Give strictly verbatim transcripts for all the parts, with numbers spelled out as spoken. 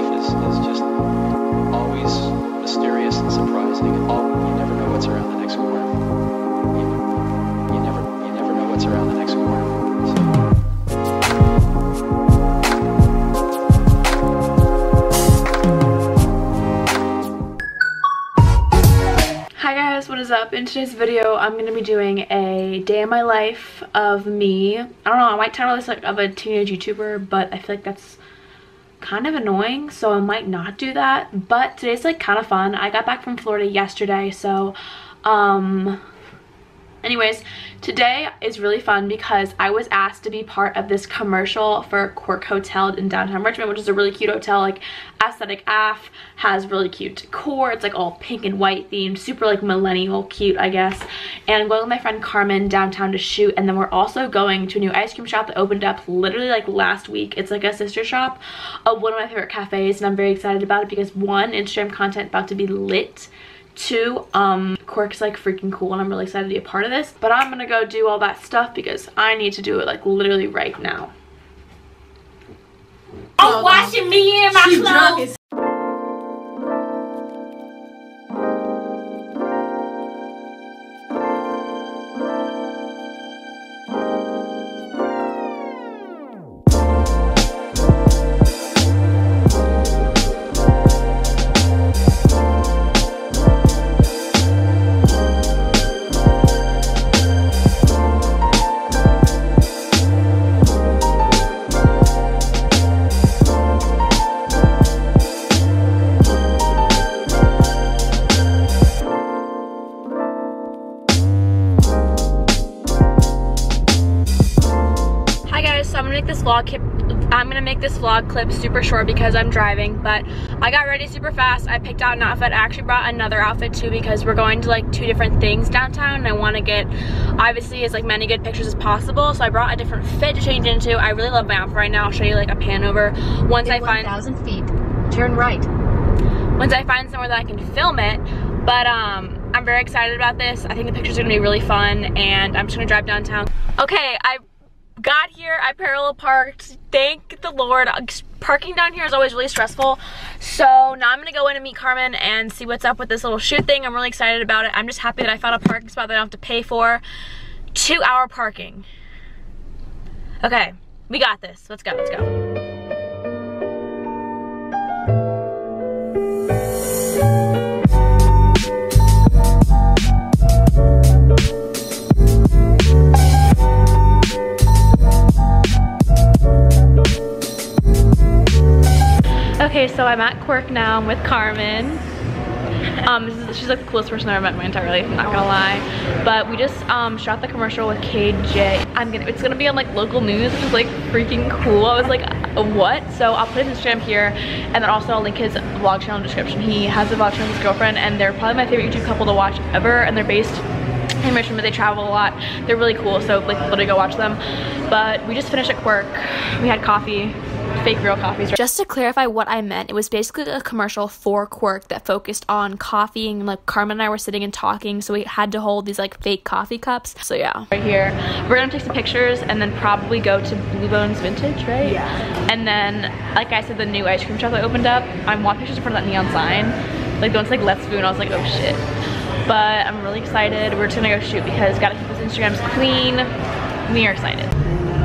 life is, is just always mysterious and surprising. All, you never know what's around the next corner. You, you never you never know what's around the next corner. So. Hi guys, what is up? In today's video, I'm gonna be doing a day in my life of me. I don't know. I might title this like of a teenage YouTuber, but I feel like that's kind of annoying, so I might not do that, but today's like kind of fun. I got back from Florida yesterday, so um anyways, today is really fun because I was asked to be part of this commercial for Cork Hotel in downtown Richmond, which is a really cute hotel, like aesthetic af, has really cute decor. It's like all pink and white themed, super like millennial cute, I guess. And I'm going with my friend Carmen downtown to shoot, and then we're also going to a new ice cream shop that opened up literally like last week. It's like a sister shop of one of my favorite cafes, and I'm very excited about it because one, Instagram content about to be lit. Two, um, Quirk's like freaking cool and I'm really excited to be a part of this. But I'm gonna go do all that stuff because I need to do it like literally right now. I'm washing me in my clothes! I'm gonna make this vlog clip super short because I'm driving, but I got ready super fast. I picked out an outfit. I actually brought another outfit too because we're going to like two different things downtown, and I want to get obviously as like many good pictures as possible, so I brought a different fit to change into. I really love my outfit right now. I'll show you like a pan over once I find one thousand feet, turn right, once I find somewhere that I can film it. But um I'm very excited about this. I think the pictures are gonna be really fun, and I'm just gonna drive downtown. Okay, I got here, I parallel parked, thank the Lord. Parking down here is always really stressful. So now I'm gonna go in and meet Carmen and see what's up with this little shoot thing. I'm really excited about it. I'm just happy that I found a parking spot that I don't have to pay for. Two hour parking. Okay, we got this. Let's go, let's go. Okay, so I'm at Quirk now. I'm with Carmen. Um, this is, she's like the coolest person I've ever met in my entire life, I'm not gonna lie. But we just um, shot the commercial with K J. I'm gonna, it's gonna be on like local news, which is like freaking cool. I was like, what? So I'll put his Instagram here, and then also I'll link his vlog channel in the description. He has a vlog channel with his girlfriend, and they're probably my favorite YouTube couple to watch ever, and they're based in Richmond, but they travel a lot. They're really cool, so like literally go watch them. But we just finished at Quirk. We had coffee. Fake real coffees. Just to clarify what I meant, it was basically a commercial for Quirk that focused on coffee, and like Carmen and I were sitting and talking, so we had to hold these like fake coffee cups. So yeah. Right here. We're gonna take some pictures and then probably go to Blue Bones Vintage, right? Yeah. And then, like I said, the new ice cream shop that opened up, I'm watching pictures in front of that neon sign. Like the one's like Let's Spoon, I was like, oh shit. But I'm really excited. We're just gonna go shoot because gotta keep those Instagrams clean. We are excited.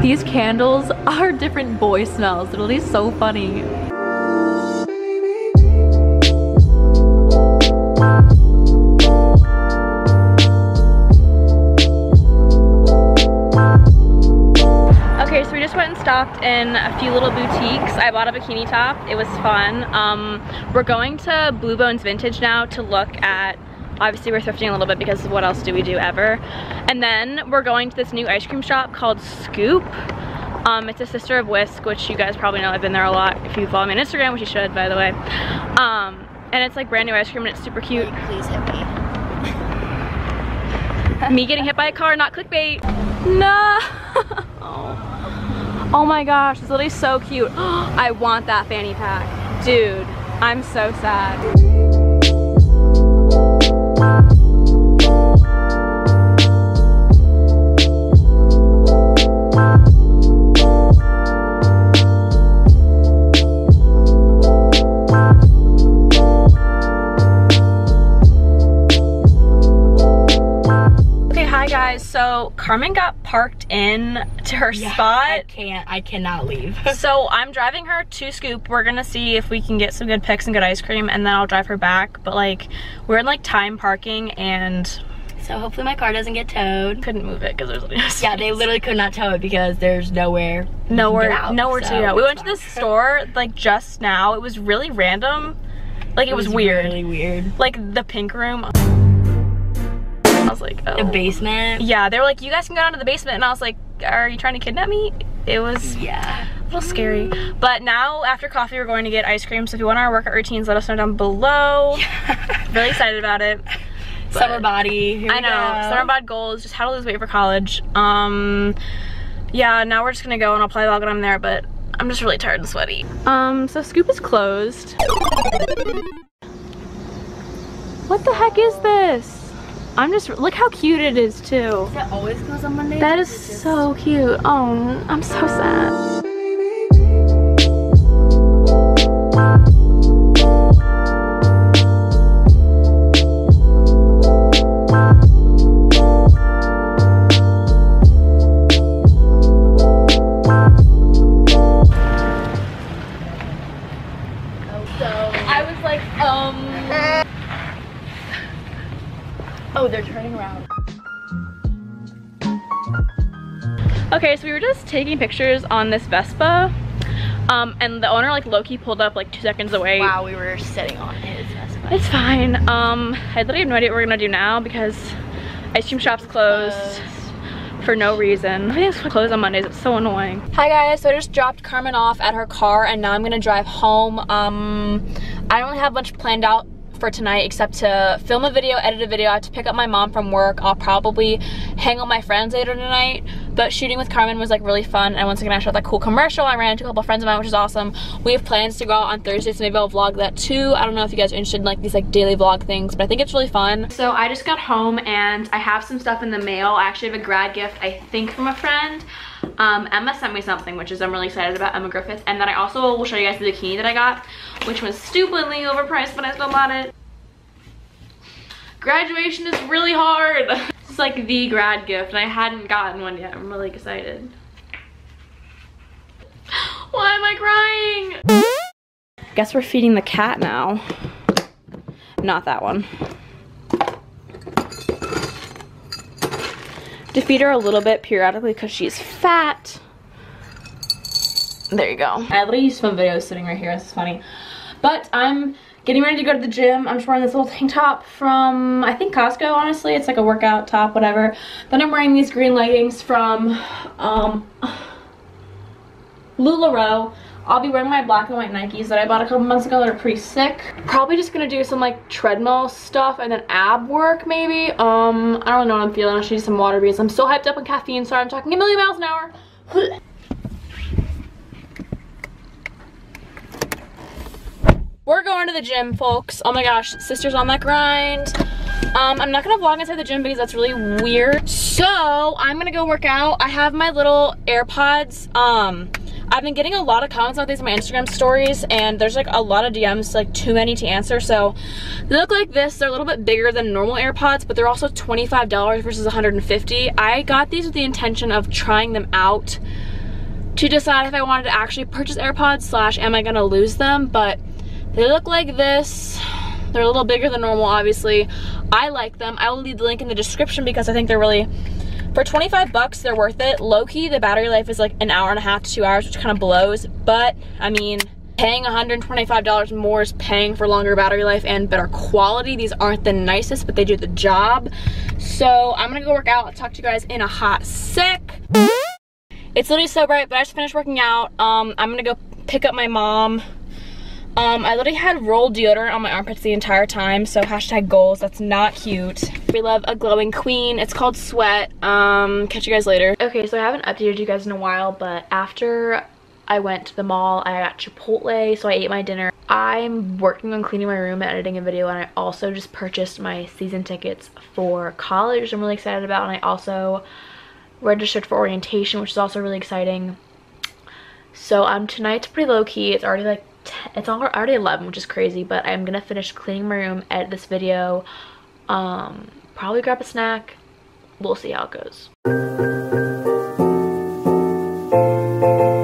These candles are different boy smells. It'll be so funny. Okay, so we just went and stopped in a few little boutiques. I bought a bikini top. It was fun. Um, we're going to Blue Bones Vintage now to look at, obviously we're thrifting a little bit because what else do we do ever? And then we're going to this new ice cream shop called Scoop. Um, it's a sister of Whisk, which you guys probably know. I've been there a lot if you follow me on Instagram, which you should, by the way. Um, and it's like brand new ice cream and it's super cute. Wait, please hit me. Me getting hit by a car, not clickbait. No. Oh. Oh my gosh, it's literally so cute. I want that fanny pack. Dude, I'm so sad. Carmen got parked in to her yeah, spot. I can't, I cannot leave. So I'm driving her to Scoop. We're gonna see if we can get some good pics and good ice cream, and then I'll drive her back. But like, we're in like time parking, and so hopefully my car doesn't get towed. Couldn't move it because there's no space. Yeah, they literally could not tow it because there's nowhere nowhere out, nowhere so to go. We went to this store like just now. It was really random. Like it, it was, was weird. Really weird. Like the pink room. I was like, oh. The basement. Yeah, they were like, you guys can go down to the basement, and I was like, are you trying to kidnap me? It was yeah. a little scary. But now after coffee, we're going to get ice cream. So if you want our workout routines, let us know down below. Yeah. Really excited about it. But summer body. Here I know. Go. Summer bod goals. Just how to lose weight for college. Um, yeah. Now we're just gonna go, and I'll probably log on there. But I'm just really tired and sweaty. Um. So Scoop is closed. What the heck is this? I'm just, look how cute it is too. Is that always goes on Monday? That is just... so cute. Oh, I'm so sad. Okay, so we were just taking pictures on this Vespa, um, and the owner like low-key pulled up like two seconds away. Wow, we were sitting on his Vespa. It's fine. Um, I literally have no idea what we're gonna do now because ice cream shop's closed, closed for no reason. I think it's closed on Mondays. It's so annoying. Hi guys, so I just dropped Carmen off at her car, and now I'm gonna drive home. Um, I don't really have much planned out for tonight except to film a video, edit a video. I have to pick up my mom from work. I'll probably hang out with my friends later tonight, but shooting with Carmen was like really fun, and once again I shot that cool commercial. I ran into a couple friends of mine, which is awesome. We have plans to go out on Thursday, so maybe I'll vlog that too. I don't know if you guys are interested in like these like daily vlog things, but I think it's really fun. So I just got home and I have some stuff in the mail. I actually have a grad gift, I think from a friend. Um, Emma sent me something, which is I'm really excited about, Emma Griffith. And then I also will show you guys the bikini that I got, which was stupidly overpriced, but I still bought it. Graduation is really hard. This is like the grad gift, and I hadn't gotten one yet. I'm really excited. Why am I crying? Guess we're feeding the cat now. Not that one. To feed her a little bit periodically because she's fat. There you go. I literally used some videos sitting right here. This is funny. But I'm getting ready to go to the gym. I'm just wearing this little tank top from, I think, Costco, honestly. It's like a workout top, whatever. Then I'm wearing these green leggings from um, LuLaRoe. I'll be wearing my black and white Nikes that I bought a couple months ago that are pretty sick. Probably just gonna do some like treadmill stuff and then ab work maybe. Um, I don't know what I'm feeling. I should do some water because I'm so hyped up on caffeine. Sorry, I'm talking a million miles an hour. We're going to the gym, folks. Oh my gosh, sister's on that grind. Um, I'm not gonna vlog inside the gym because that's really weird. So I'm gonna go work out. I have my little AirPods. Um. I've been getting a lot of comments about these in my Instagram stories, and there's like a lot of D Ms, like too many to answer. So they look like this. They're a little bit bigger than normal AirPods, but they're also twenty-five dollars versus one hundred fifty dollars. I got these with the intention of trying them out to decide if I wanted to actually purchase AirPods slash am I gonna lose them, but they look like this. They're a little bigger than normal, obviously. I like them. I will leave the link in the description because I think they're really... For twenty-five bucks, they're worth it. Low-key, the battery life is like an hour and a half to two hours, which kind of blows. But, I mean, paying one hundred twenty-five dollars more is paying for longer battery life and better quality. These aren't the nicest, but they do the job. So, I'm gonna go work out. I'll talk to you guys in a hot sec. It's literally so bright, but I just finished working out. Um, I'm gonna go pick up my mom. Um, I literally had rolled deodorant on my armpits the entire time, so hashtag goals, that's not cute. We love a glowing queen. It's called Sweat. Um, catch you guys later. Okay, so I haven't updated you guys in a while, but after I went to the mall, I got Chipotle, so I ate my dinner. I'm working on cleaning my room and editing a video, and I also just purchased my season tickets for college, which I'm really excited about, and I also registered for orientation, which is also really exciting. So, um, tonight's pretty low-key. It's already, like, it's already eleven, which is crazy, but I'm gonna finish cleaning my room, edit this video, um probably grab a snack, we'll see how it goes.